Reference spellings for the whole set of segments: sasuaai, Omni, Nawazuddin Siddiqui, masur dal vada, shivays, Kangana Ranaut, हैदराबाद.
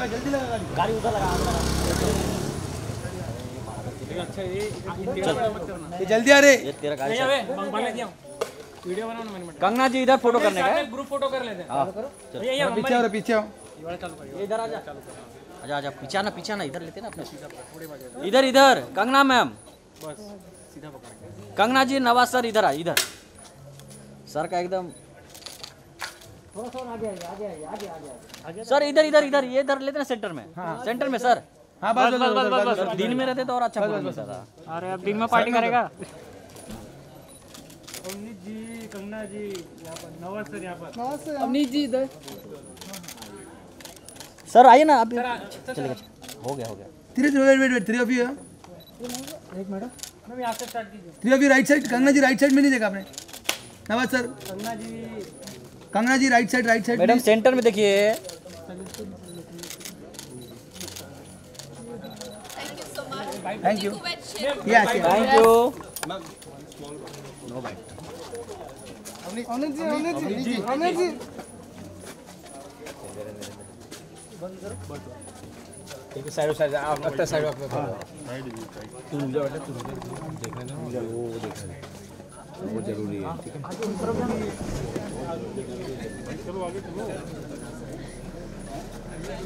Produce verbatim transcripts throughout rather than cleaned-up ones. लगा जल्दी लगा गाड़ी उधर लगा अच्छा ये जल्दी आ रे ये तेरा गाड़ी बंगला दिया वीडियो बनाना मैंने कंगना जी इधर फोटो करने का ग्रुप फोटो कर लेते हैं हां करो ये पीछे और पीछे आओ ये वाला चालू करिए इधर आ जा आजा आजा पीछे ना पीछे ना इधर लेते ना अपने इधर इधर कंगना मैम बस सीधा पकड़ कंगना जी नवाज सर इधर आ इधर सर का एकदम थोड़ा सा आगे आगे आगे आगे सर इधर इधर इधर ये इधर लेते ना सेंटर में सेंटर में सर हाँ बस बस बस बस बस दिन में रहते तो और अच्छा होता था। अरे अब दिन में पार्टी करेगा। ओमनी जी, कंगना जी, यहाँ पर नवाज सर यहाँ पर। ओमनी जी इधर। सर आइए ना आप। चलेगा हो गया हो गया। Three three wait wait three अभी है। एक मैडम। मैम यहाँ से स्टार्ट कीजिए। थ्री अभी right side Kangana ji right side में नहीं देखा आपने। Nawaz sir. Kangana ji. Kangana ji right side right side. Madam centre में देखिए। Thank you. Yeah, thank you. No bite. Omni ji, Omni ji, Omni ji. एक साइड साइड आप अत्ता साइड आप साइड तू मुझे बेटा तू देखना ना मुझे वो देखना है वो जरूरी है ठीक है चलो आगे चलो Thank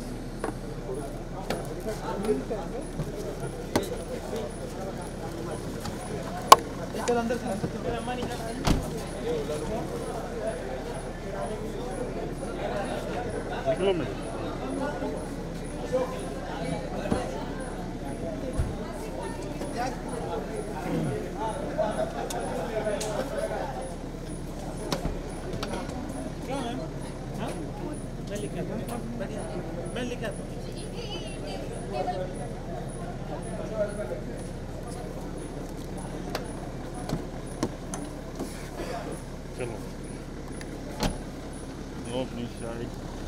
you. Chalo. No, please, sorry.